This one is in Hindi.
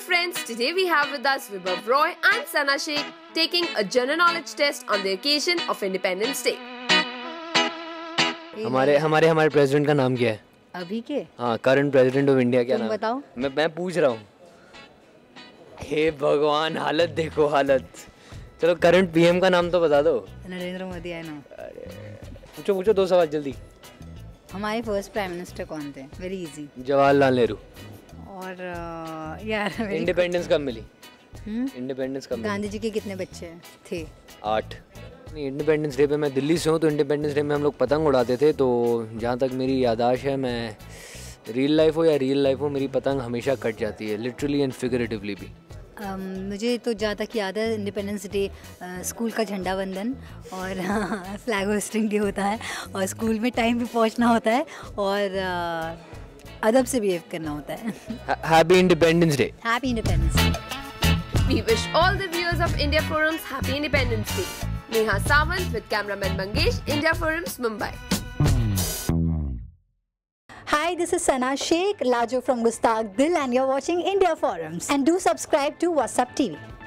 dear friends, today we have with us Vibhav Roy and Sana Sheikh taking a general knowledge test on the occasion of Independence Day. हमारे प्रेसिडेंट का नाम क्या है? अभी के? हाँ, करंट प्रेसिडेंट ऑफ इंडिया क्या नाम? बताओ। मैं पूछ रहा हूँ। हे भगवान, हालत देखो हालत। चलो करंट पीएम का नाम तो बता दो। नरेंद्र मोदी है ना? अरे पूछो पूछो, दो सवाल जल्दी। हमारे फर्स्ट प्राइम मिनिस्टर कौन थे? Very easy. जवाहरलाल नेहरू। और यार इंडिपेंडेंस कब मिली? इंडिपेंडेंस कब? गांधी जी के कितने बच्चे थे? 8। इंडिपेंडेंस डे पे मैं दिल्ली से हूँ, तो इंडिपेंडेंस डे में हम लोग पतंग उड़ाते थे, तो जहाँ तक मेरी यादाश्त है, मैं रियल लाइफ हो मेरी पतंग हमेशा कट जाती है, लिटरली एंड फिगरेटिवली भी। मुझे तो जहाँ तक याद है इंडिपेंडेंस डे स्कूल का झंडा वंदन और फ्लैग होस्टिंग डे होता है, और स्कूल में टाइम भी पहुँचना होता है और अदब से बिहेव करना होता है। Happy independence day. Happy independence day. We wish all the viewers of India forums happy independence day. Neha Sawant with cameraman Mangesh, India forums, Mumbai. Hi, this is Sana Sheikh, Lajo from Gustakh Dil, and you're watching India Forums. And do subscribe to WhatsApp TV.